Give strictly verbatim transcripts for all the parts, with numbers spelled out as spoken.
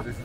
です。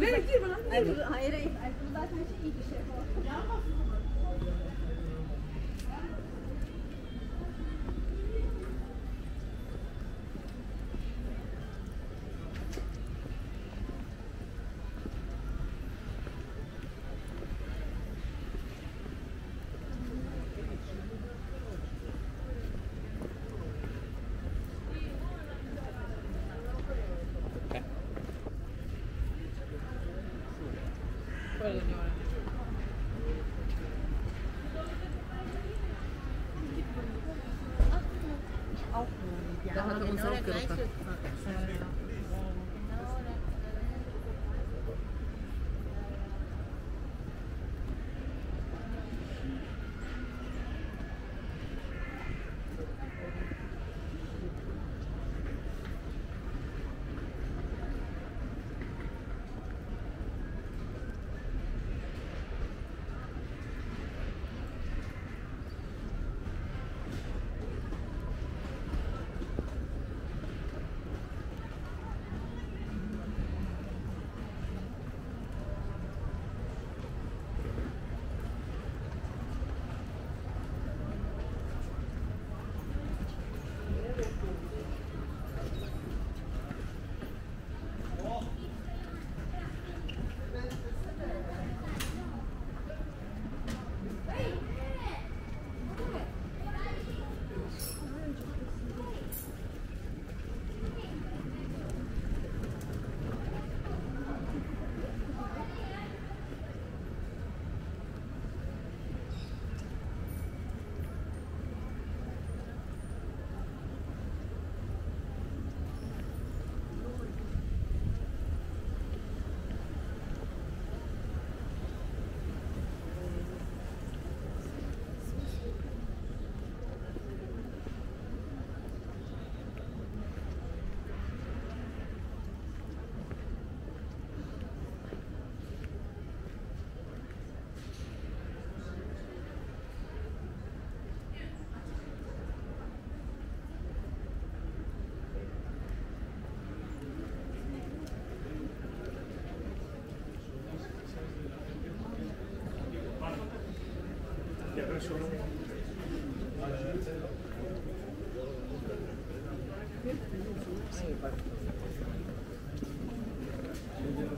Verin gir bana. Hayır hayır. Bu zaten iyi bir şey. Yanmasın.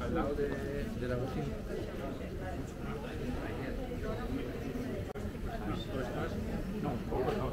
Al lado de, de la bocina. No, un poco no.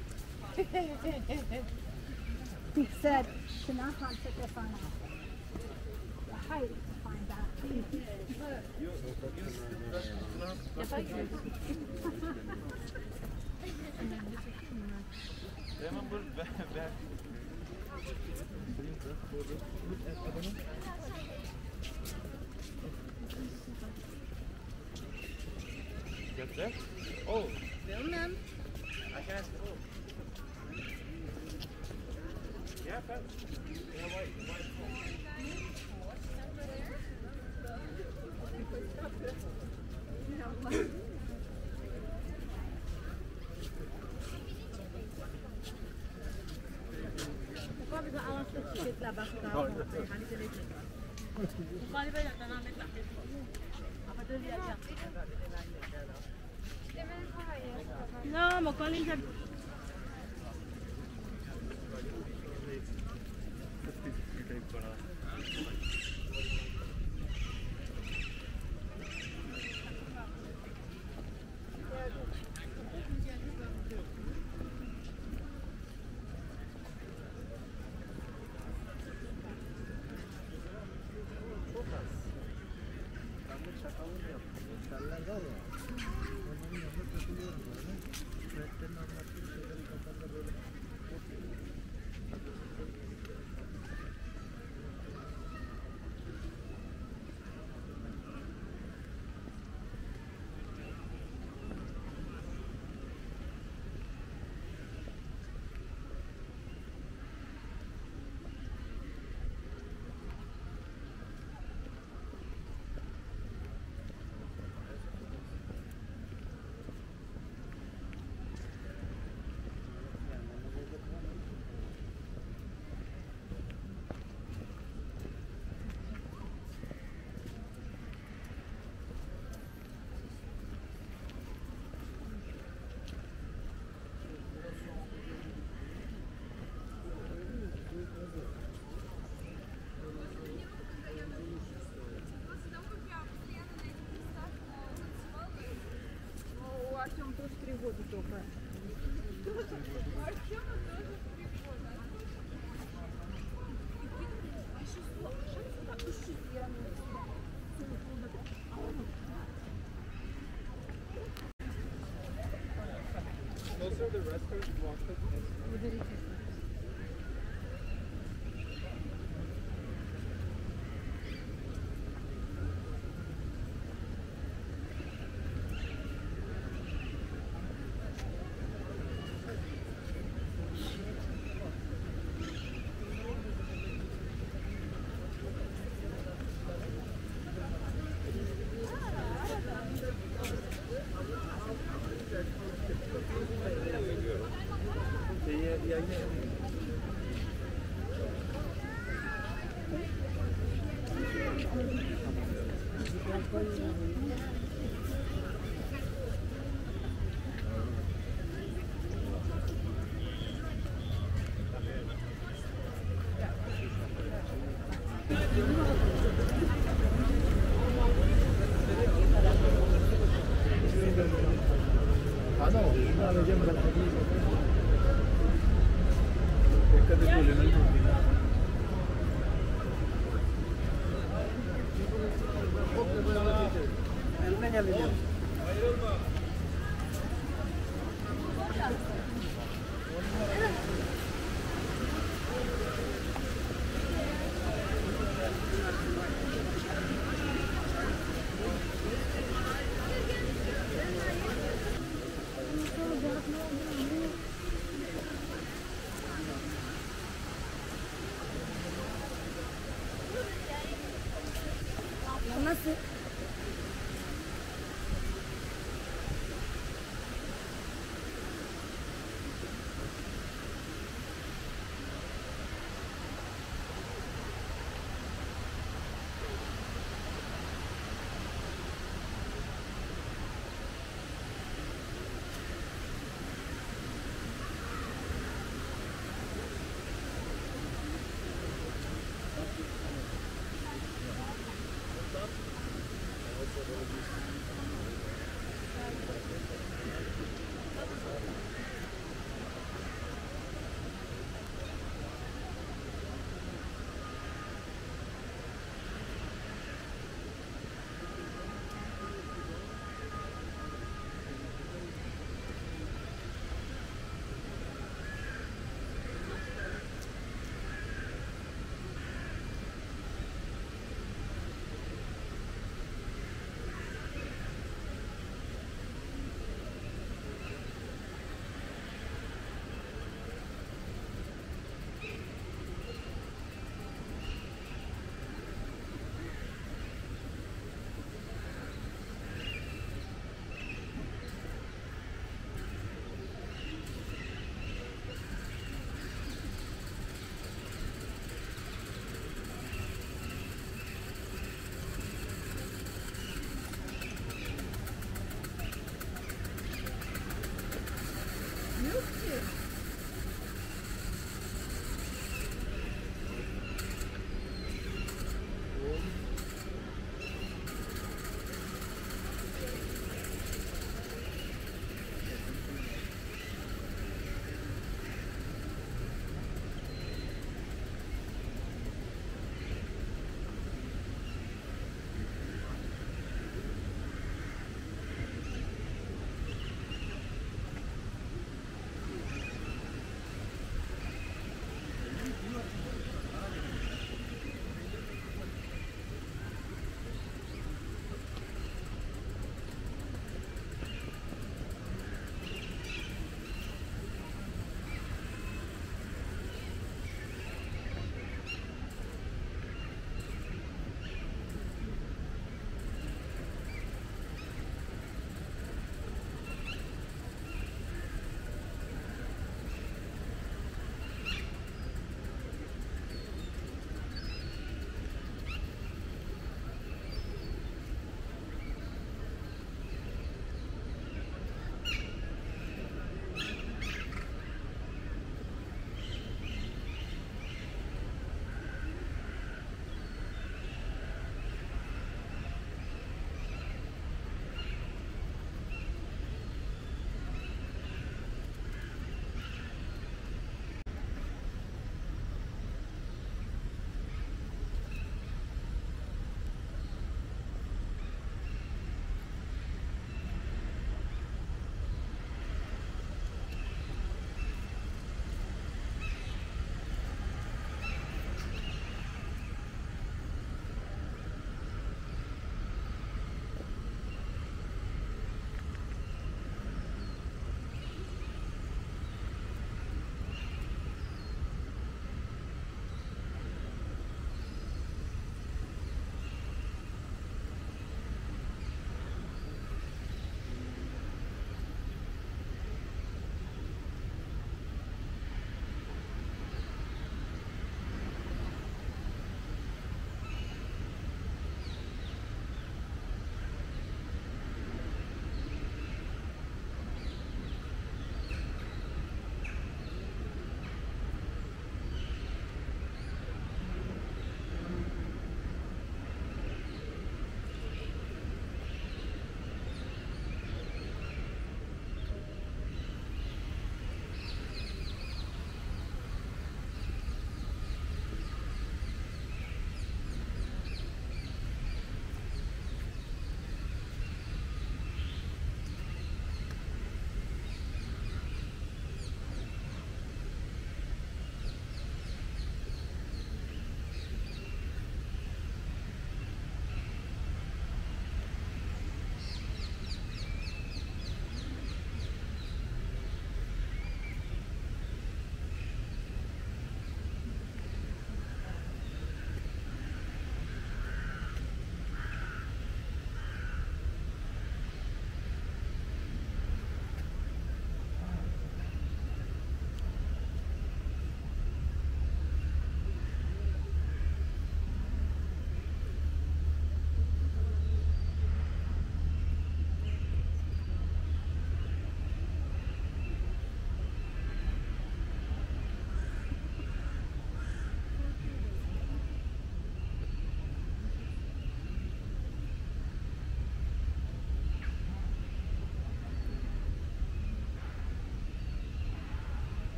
He said, Shana Khan took the phone off. The height to find out. Get that? Oh. Film them. I can ask oh. Yeah, but yeah, white, white. Over there. No. No, Года только. Артема тоже три года. А еще слушается, как ищет пьяную. Thank you.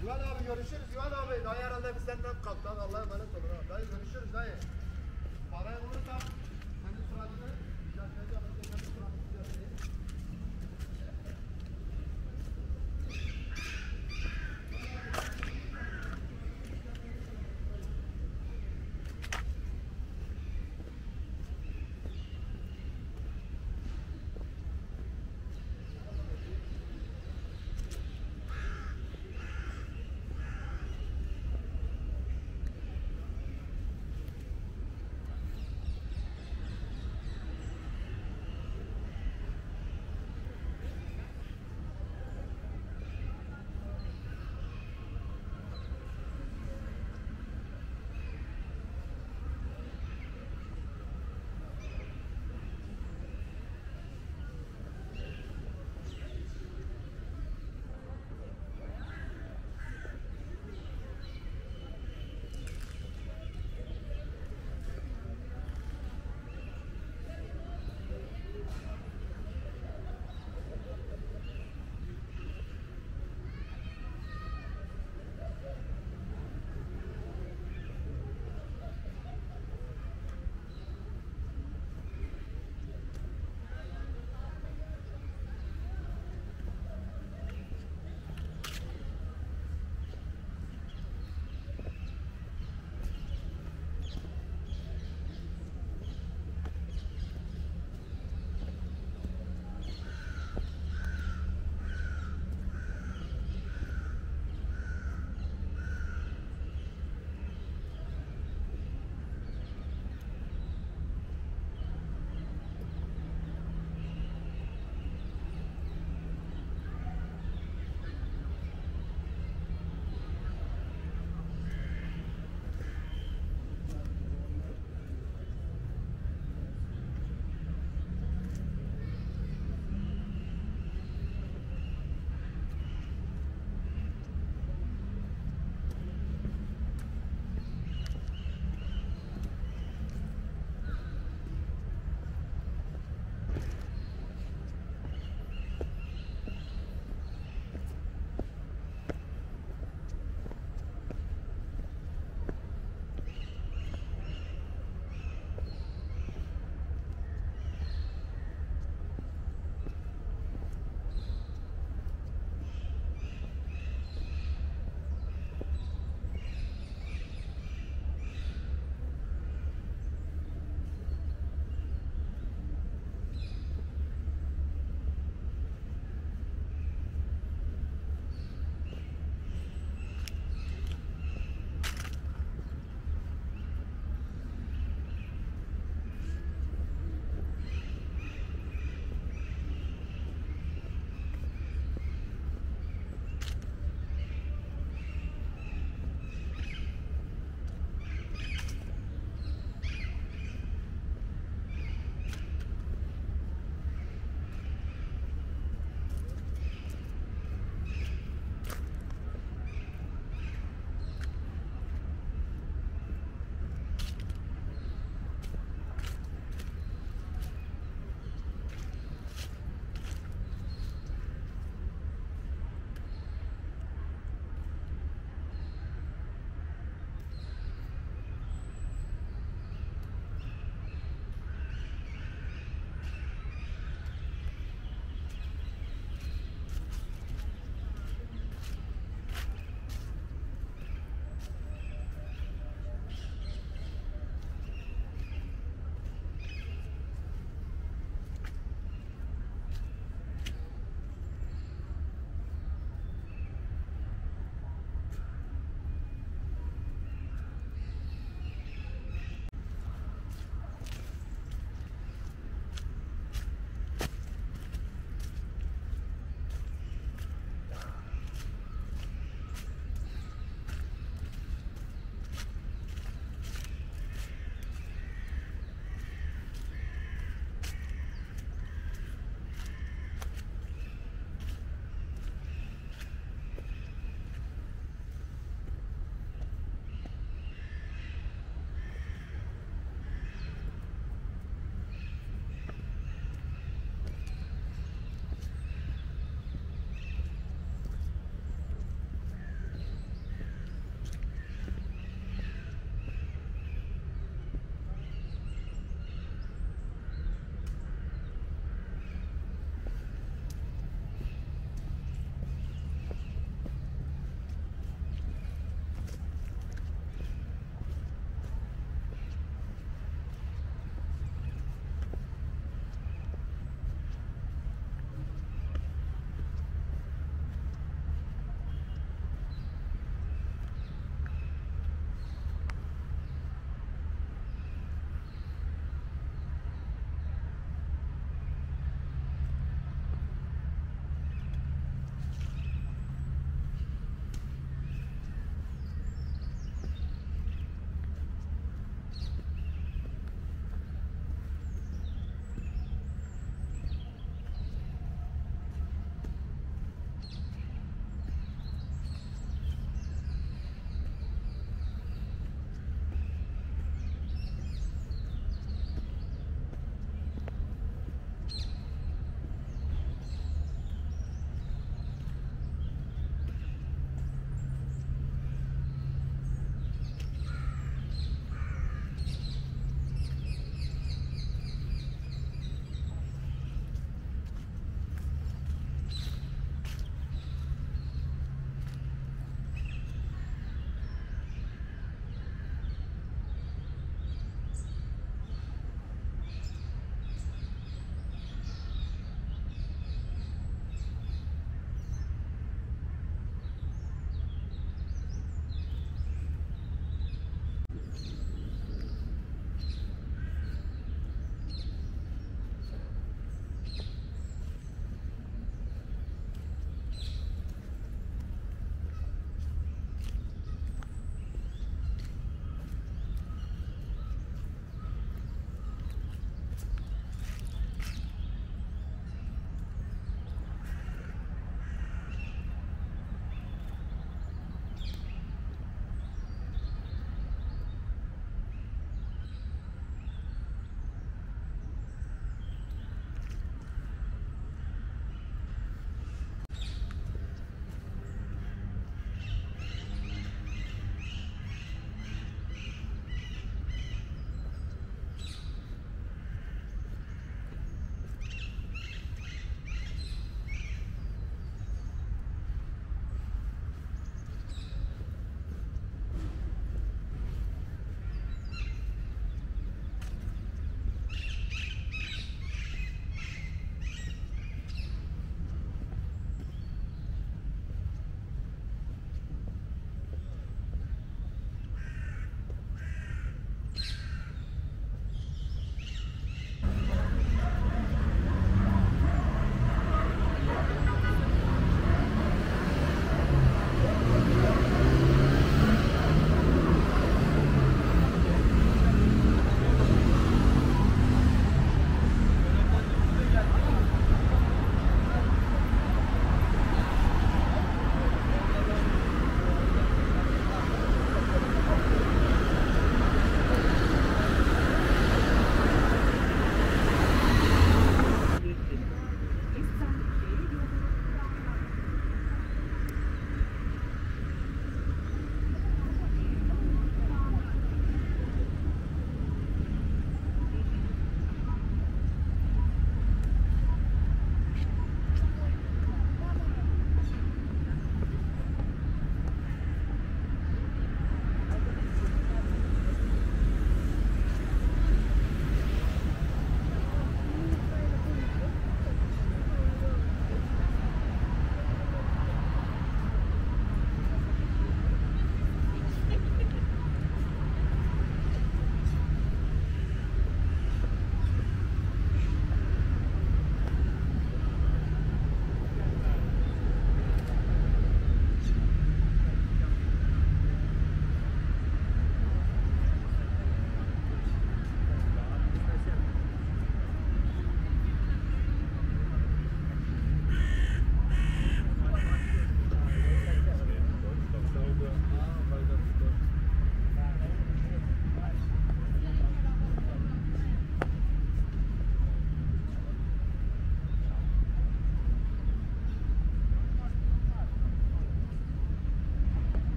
Güven abi görüşürüz. Güven abi dayı herhalde biz senden kalk lan. Allah'a emanet olun abi. Dayı görüşürüz dayı. Parayı bulursan senin suratını